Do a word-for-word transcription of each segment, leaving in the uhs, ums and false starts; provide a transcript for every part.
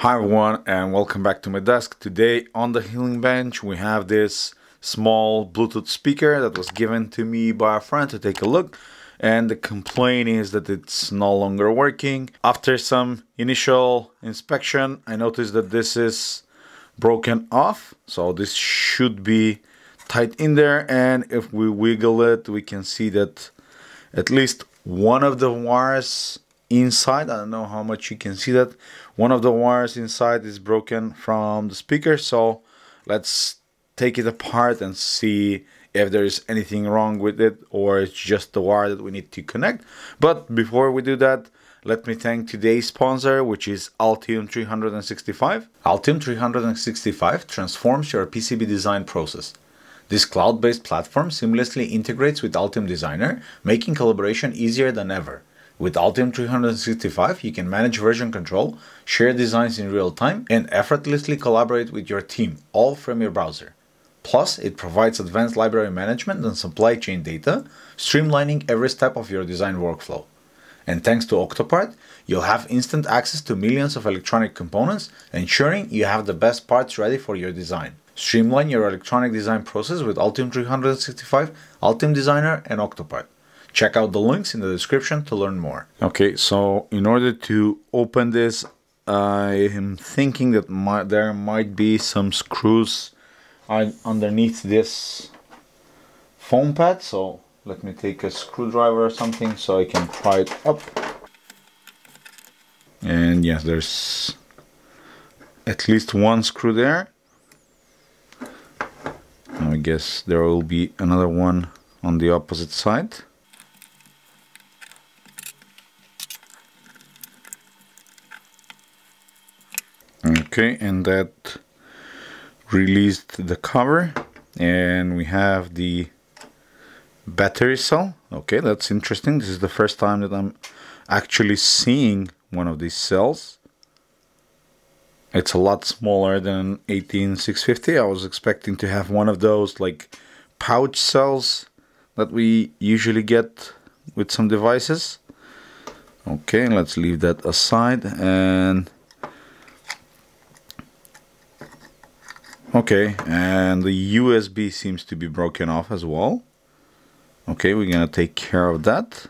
Hi everyone, and welcome back to my desk. Today on the healing bench we have this small Bluetooth speaker that was given to me by a friend to take a look, and the complaint is that it's no longer working. After some initial inspection I noticed that this is broken off, so this should be tight in there, and if we wiggle it we can see that at least one of the wires inside, I don't know how much you can see that, one of the wires inside is broken from the speaker. So let's take it apart and see if there is anything wrong with it or it's just the wire that we need to connect. But before we do that, let me thank today's sponsor, which is Altium three sixty-five. Altium three sixty-five transforms your P C B design process. This cloud-based platform seamlessly integrates with Altium Designer, making collaboration easier than ever. With Altium three sixty-five, you can manage version control, share designs in real time, and effortlessly collaborate with your team, all from your browser. Plus, it provides advanced library management and supply chain data, streamlining every step of your design workflow. And thanks to Octopart, you'll have instant access to millions of electronic components, ensuring you have the best parts ready for your design. Streamline your electronic design process with Altium three sixty-five, Altium Designer, and Octopart. Check out the links in the description to learn more. Okay, so in order to open this, I am thinking that my, there might be some screws underneath this foam pad. So let me take a screwdriver or something so I can pry it up. And yes, there's at least one screw there. I guess there will be another one on the opposite side. Okay, and that released the cover, and we have the battery cell. Okay, that's interesting. This is the first time that I'm actually seeing one of these cells. It's a lot smaller than eighteen six fifty. I was expecting to have one of those like pouch cells that we usually get with some devices. Okay, let's leave that aside. And okay, and the U S B seems to be broken off as well. Okay, we're gonna take care of that.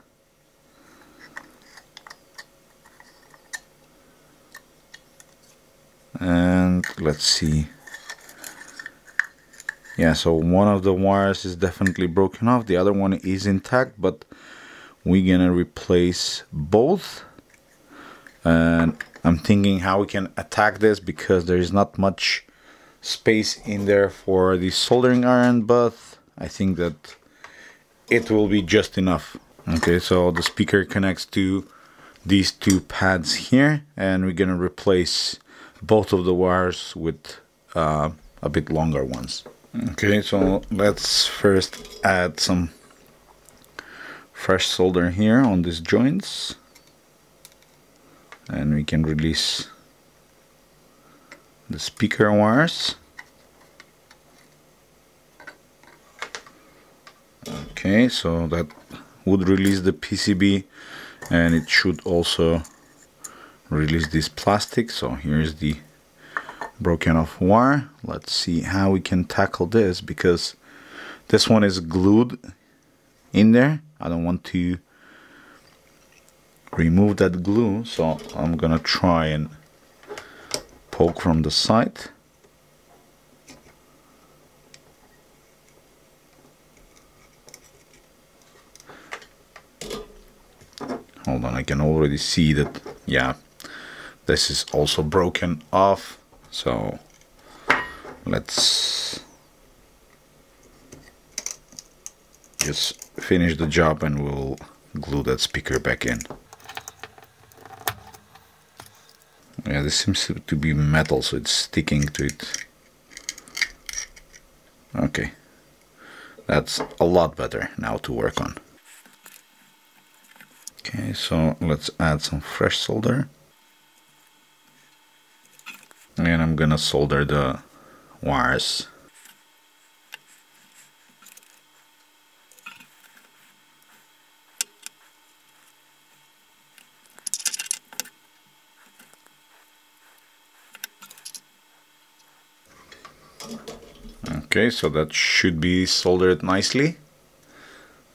And let's see. Yeah, so one of the wires is definitely broken off. The other one is intact, but we're gonna replace both. And I'm thinking how we can attack this, because there is not much space in there for the soldering iron, but I think that it will be just enough. Okay, so the speaker connects to these two pads here, and we're gonna replace both of the wires with uh, a bit longer ones. Okay, so let's first add some fresh solder here on these joints, and we can release the speaker wires. Okay, so that would release the P C B, and it should also release this plastic. So here's the broken off wire. Let's see how we can tackle this, because this one is glued in there. I don't want to remove that glue, so I'm gonna try and poke from the side. Hold on, I can already see that, yeah, this is also broken off. So let's just finish the job and we'll glue that speaker back in. Yeah, this seems to be metal, so it's sticking to it. Okay, that's a lot better now to work on. Okay, so let's add some fresh solder. And I'm gonna solder the wires. Okay, so that should be soldered nicely.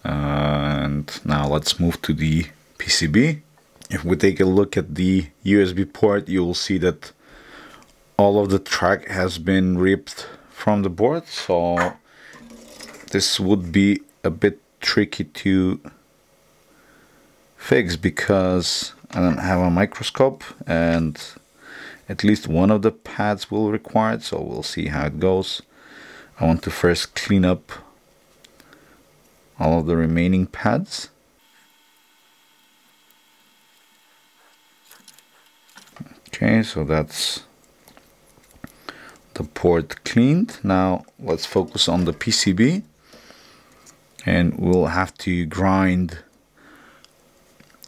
Uh, and now let's move to the P C B. If we take a look at the U S B port, you will see that all of the track has been ripped from the board, so this would be a bit tricky to fix because I don't have a microscope and at least one of the pads will require it, so we'll see how it goes. I want to first clean up all of the remaining pads. Okay, so that's the port cleaned. Now let's focus on the P C B, and we'll have to grind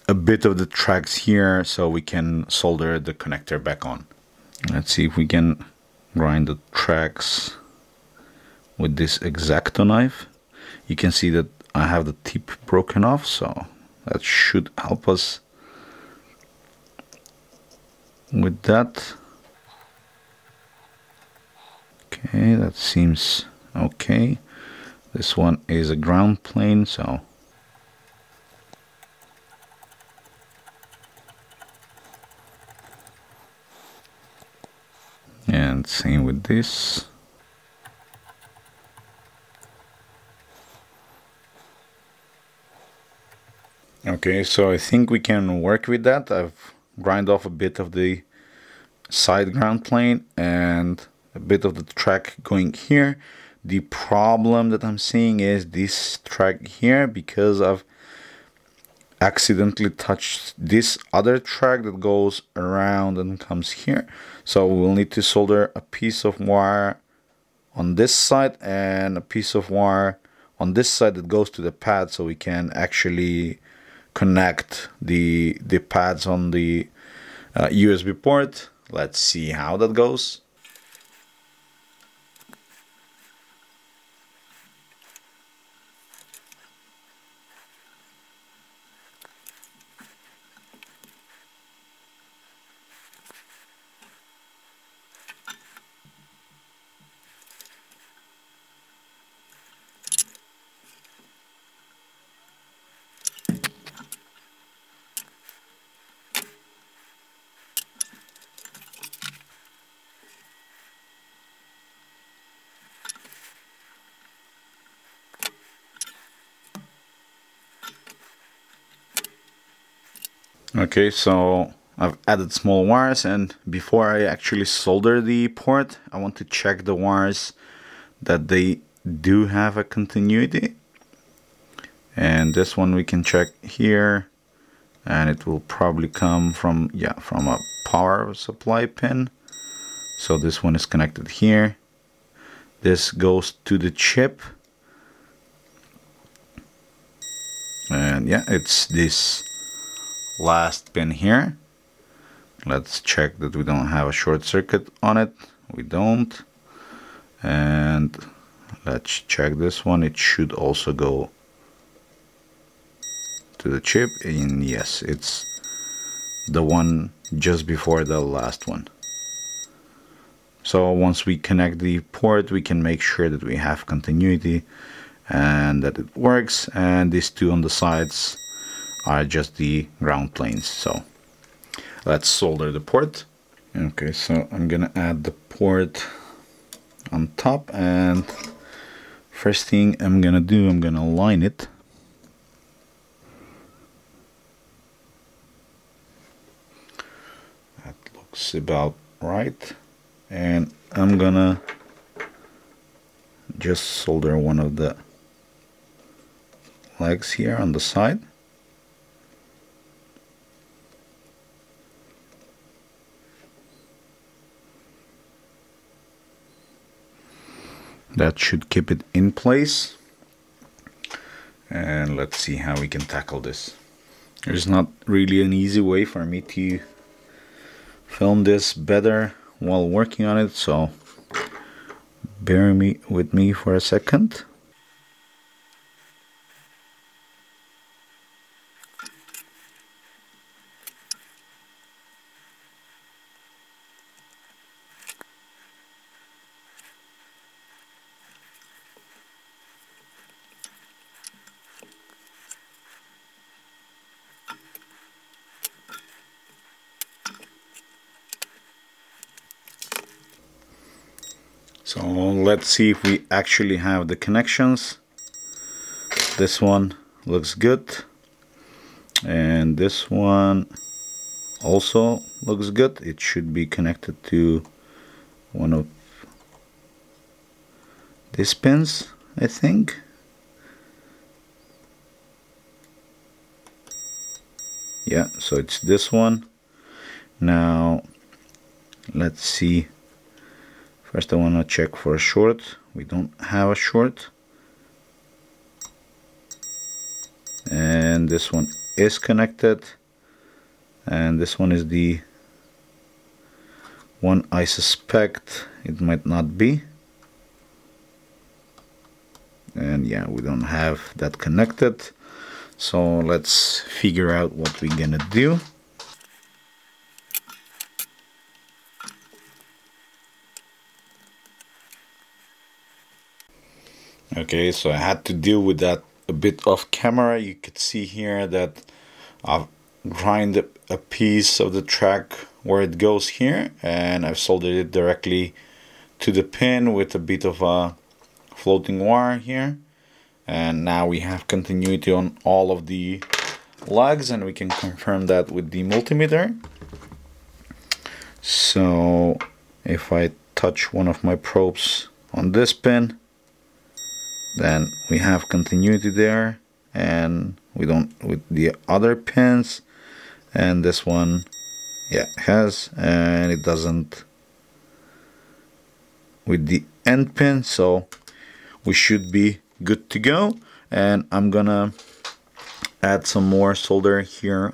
a bit of the tracks here so we can solder the connector back on. Let's see if we can grind the tracks with this X-Acto knife. You can see that I have the tip broken off, so that should help us with that. Okay, that seems okay. This one is a ground plane, so and same with this. Okay, so I think we can work with that. I've ground off a bit of the side ground plane and a bit of the track going here. The problem that I'm seeing is this track here, because I've accidentally touched this other track that goes around and comes here. So we'll need to solder a piece of wire on this side and a piece of wire on this side that goes to the pad, so we can actually connect the the pads on the uh, U S B port. Let's see how that goes. Okay, so I've added small wires, and before I actually solder the port, I want to check the wires that they do have a continuity. And this one we can check here, and it will probably come from, yeah, from a power supply pin. So this one is connected here. This goes to the chip. And yeah, it's this last pin here. Let's check that we don't have a short circuit on it. We don't. And let's check this one. It should also go to the chip, and yes, it's the one just before the last one. So once we connect the port, we can make sure that we have continuity and that it works, and these two on the sides are just the ground planes. So let's solder the port. Okay, so I'm gonna add the port on top, and first thing I'm gonna do, I'm gonna line it. That looks about right. And I'm gonna just solder one of the legs here on the side. That should keep it in place. And let's see how we can tackle this. There's not really an easy way for me to film this better while working on it, so bear me with me for a second. So let's see if we actually have the connections. This one looks good, and this one also looks good. It should be connected to one of these pins, I think. Yeah, so it's this one. Now let's see. First I want to check for a short. We don't have a short, and this one is connected, and this one is the one I suspect it might not be. And yeah, we don't have that connected. So let's figure out what we're gonna do. Okay, so I had to deal with that a bit off camera. You could see here that I've grinded a piece of the track where it goes here, and I've soldered it directly to the pin with a bit of a floating wire here. And now we have continuity on all of the lugs, and we can confirm that with the multimeter. So if I touch one of my probes on this pin, then we have continuity there, and we don't with the other pins. And this one, yeah, has, and it doesn't with the end pin. So we should be good to go, and I'm gonna add some more solder here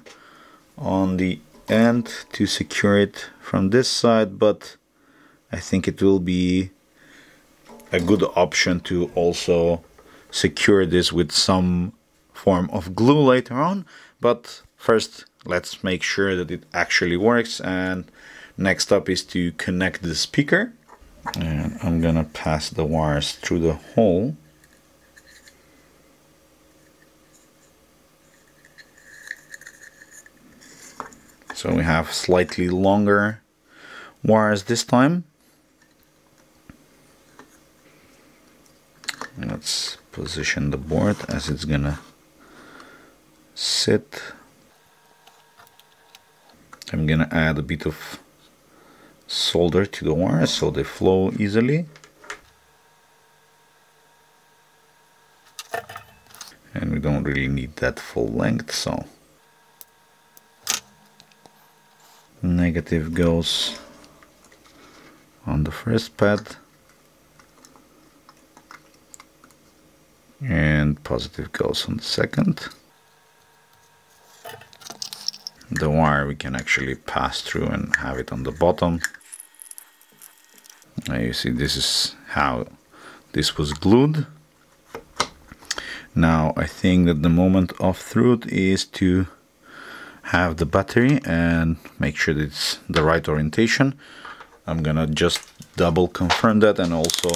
on the end to secure it from this side, but I think it will be a good option to also secure this with some form of glue later on. But first let's make sure that it actually works, and next up is to connect the speaker, and I'm gonna pass the wires through the hole. So we have slightly longer wires this time. Let's position the board as it's gonna sit. I'm gonna add a bit of solder to the wires so they flow easily. And we don't really need that full length, so negative goes on the first pad, and positive goes on the second. The wire we can actually pass through and have it on the bottom. Now you see, this is how this was glued. Now I think that the moment of truth is to have the battery and make sure that it's the right orientation. I'm gonna just double confirm that, and also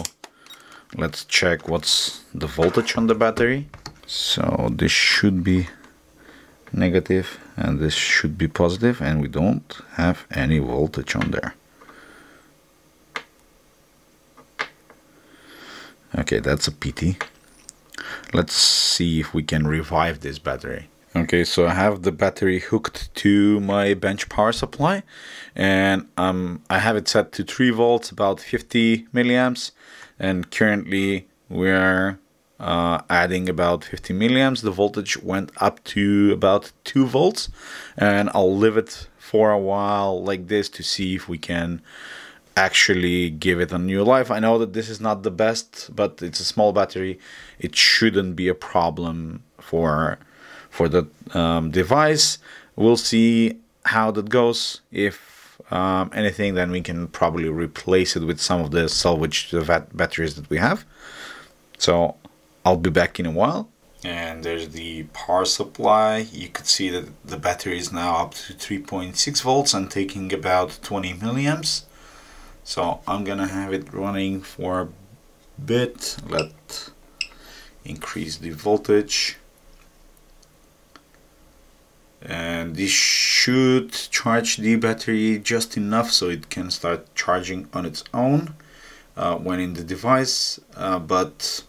let's check what's the voltage on the battery. So this should be negative and this should be positive, and we don't have any voltage on there. Okay, that's a pity. Let's see if we can revive this battery. Okay, so I have the battery hooked to my bench power supply, and um, I have it set to three volts, about fifty milliamps, and currently we're uh, adding about fifty milliamps. The voltage went up to about two volts, and I'll leave it for a while like this to see if we can actually give it a new life. I know that this is not the best, but it's a small battery. It shouldn't be a problem for for the um, device. We'll see how that goes. If um, anything, then we can probably replace it with some of the salvaged batteries that we have. So I'll be back in a while. And there's the power supply. You could see that the battery is now up to three point six volts and taking about twenty milliamps. So I'm gonna have it running for a bit. Let's increase the voltage. And this should charge the battery just enough so it can start charging on its own. uh, when in the device, uh, but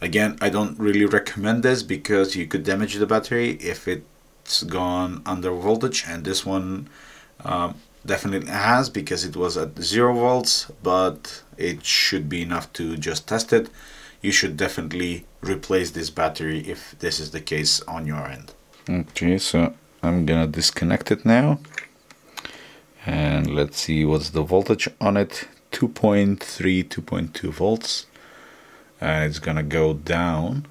again, I don't really recommend this because you could damage the battery if it's gone under voltage, and this one um, definitely has, because it was at zero volts, but it should be enough to just test it. You should definitely replace this battery if this is the case on your end. Okay, so I'm gonna disconnect it now and let's see what's the voltage on it. Two point three, two point two volts, and uh, it's gonna go down.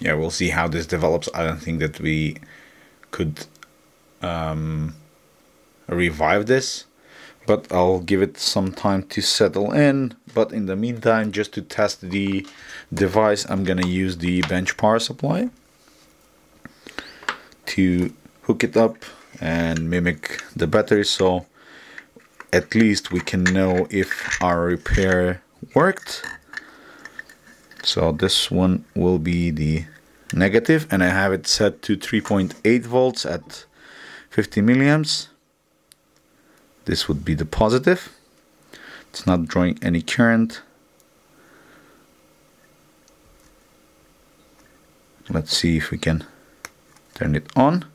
Yeah, we'll see how this develops. I don't think that we could um, revive this, but I'll give it some time to settle in. But in the meantime, just to test the device, I'm gonna use the bench power supply to hook it up and mimic the battery, so at least we can know if our repair worked. So this one will be the negative, and I have it set to three point eight volts at fifty milliamps. This would be the positive. It's not drawing any current. Let's see if we can turn it on,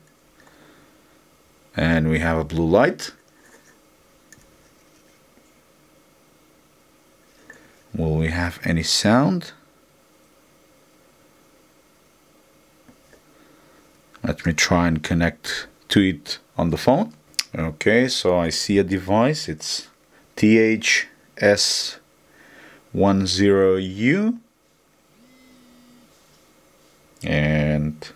and we have a blue light. Will we have any sound? Let me try and connect to it on the phone. Okay, so I see a device. It's T H S ten U, and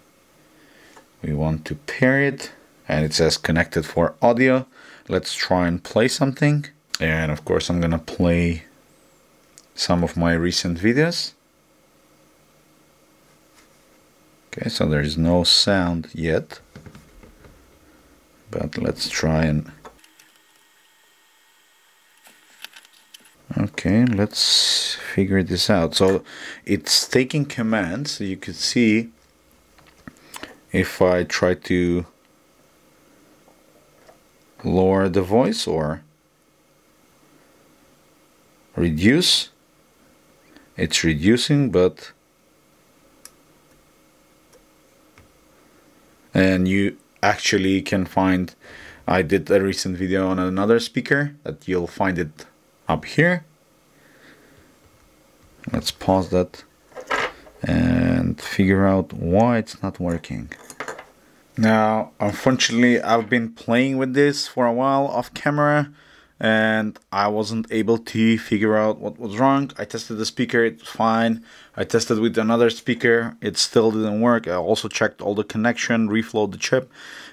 we want to pair it, and it says connected for audio. Let's try and play something, and of course I'm gonna play some of my recent videos. Okay, so there is no sound yet, but let's try and... Okay, let's figure this out. So it's taking commands, so you could see if I try to lower the voice or reduce, it's reducing, but... And you actually can find, I did a recent video on another speaker that you'll find it up here. Let's pause that and figure out why it's not working. Now, unfortunately, I've been playing with this for a while off camera, and I wasn't able to figure out what was wrong. I tested the speaker, it's fine. I tested with another speaker, it still didn't work. I also checked all the connection, reflowed the chip,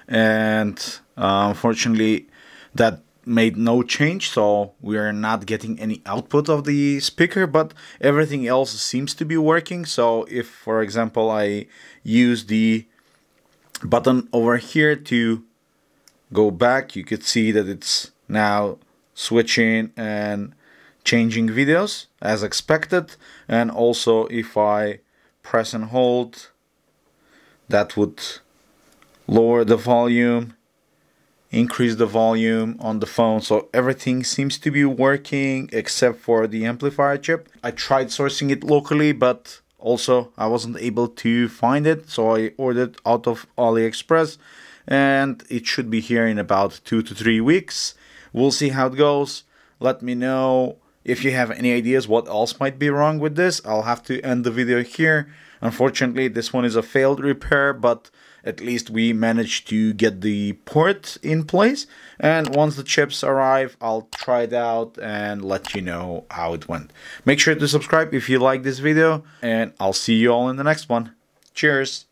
and uh, unfortunately that made no change, so we are not getting any output of the speaker, but everything else seems to be working. So if, for example, I use the button over here to go back, you could see that it's now switching and changing videos as expected. And also if I press and hold, that would lower the volume, increase the volume on the phone. So everything seems to be working except for the amplifier chip. I tried sourcing it locally, but also I wasn't able to find it, so I ordered out of AliExpress, and it should be here in about two to three weeks. We'll see how it goes. Let me know if you have any ideas what else might be wrong with this. I'll have to end the video here. Unfortunately, this one is a failed repair, but at least we managed to get the port in place. And once the chips arrive, I'll try it out and let you know how it went. Make sure to subscribe if you like this video, and I'll see you all in the next one. Cheers!